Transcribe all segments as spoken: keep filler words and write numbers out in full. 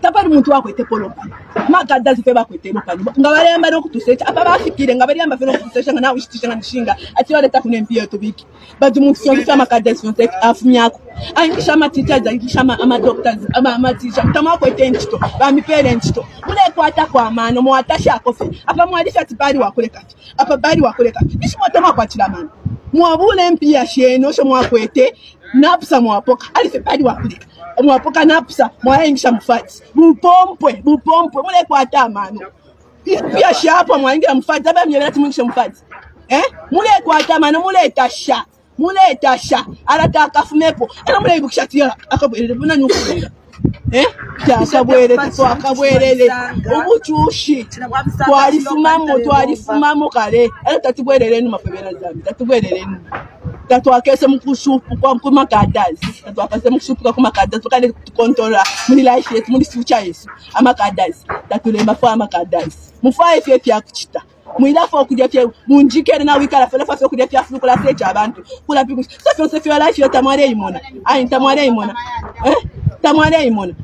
Tapani mtu wako ete polo pani. Ma kadazi feba kwete lo pani. Ngawale yamba no kutusecha. Apaba afikire. Ngawale yamba fyo no kutusecha. Ngana ushtisha na nishinga. Ati wale takune mpiyo tubiki. Badu mtu yonisa ma kadazi yonisa afumiyako. Ayinkisha ama teachers, ayinkisha ama doctors, ama ama teachers. Mutama wako ete nchito. Bami pere nchito. Mule kwa ata kwa mano. Mwatashi akofe. Apa mwadisha tibari wakule kati. Apa bari wakule kati. Nishi mwatama kwa chila mano. Mwabule mpia sheno, sho mwakwete, napsa mwapoka, alifepadi wakulika, mwapoka napsa, mwaengisha mfati, mpompwe, mpompwe, mwule kwa ata mano. Pia shapa mwaengisha mfati, zaba mnyelati mwaengisha mfati. Eh? Mwule kwa ata mano, mwule etasha, mwule etasha, alata akafumepo, ena mwule ibukisha tiyala, akabwele, mwuna nyukulela. Eh? Chakabwele, chakabwele, ubuchushi, tuarifumamo, tuarifumamo kare, alata tibwele lenu mapebela zami, tatubwele lenu. Tatuakese mkushupu kwa mkuma kadazi, tatuakese mkushupu kwa mkuma kadazi, tukale tukontola, munilaishe yetu, munisucha yesu, ama kadazi, tatulemba kwa ama kadazi. Mufa efe pia kuchita. Mwila fo kudefia munjike na wikala fela fo kudefia fulu kula secha abantu kula piku sofyo sofyo life yotamware imona ai tamware imona eh tamware imona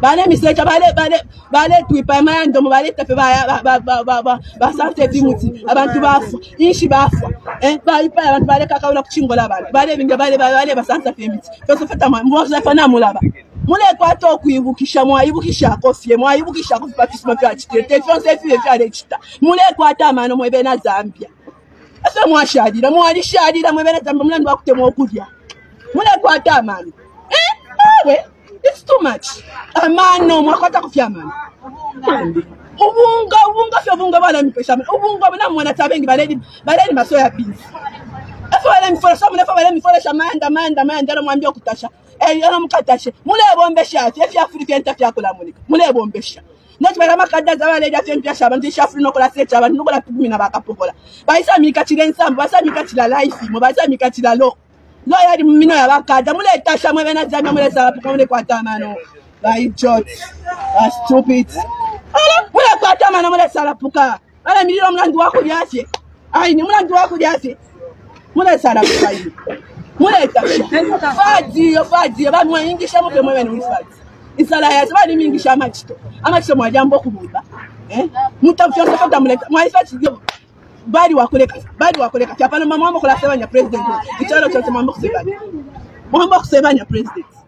bale misecha bale bale bale twipa mayando bale tafe ba ba ba ba ba sante bimuti abantu bafu inshi bafu eh bale pa abantu bale kaka una kuchingola bale bale binga bale bale basanta pemiti fo sofeta mwoza fana mulaba mule kwa to kuibukisha mwaibukisha kofie mwaibukisha kupa pisma kwa chitete telefone sefi efia rechita mule kwa tamano mwebe na Zambia asa mwashadira mwalishadira mwebe na Zambia mule ndo kutemwa okudia mule kwa tamano eh awe it's too much amano mwakota kufia mano ubunga ubunga fya bunga bana mpesha ubunga bana mwana tabengi baledi baledi masoya bizi afa wale mforosa mule fa wale mforosha manda manda manda ndo mwambia kutasha eh yana mukatache mule bombesha efi Afrika entafya kula munika mule bombesha nati bara makada za wale dafya mpasha abantu shafri nokola secha abantu nokola pigumina bakapokola baisa mika chilensa basa mika chila life mo basa mika chila lo lo yadi mino yabakada mule tasha mwe bana zanga mule sababu komule kwa tamano by George a stupid ala mule kwa tamano mule salapuka ala mililo mlandu wako biache ai ni mlandu wako biache mule salapuka hiyo mule tasha fadi yo fadi yo bamwe ingisha mwe mwe ni fadi isala ya sabani mingisha machito amacho mwajambo kubumba eh mutamfyo sokota mule mwaifati yo bari wakoleka bari wakoleka cyapana mama mama kola sebanya president icyalo cyose mama kusebanya mama kusebanya president